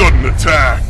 Sudden attack!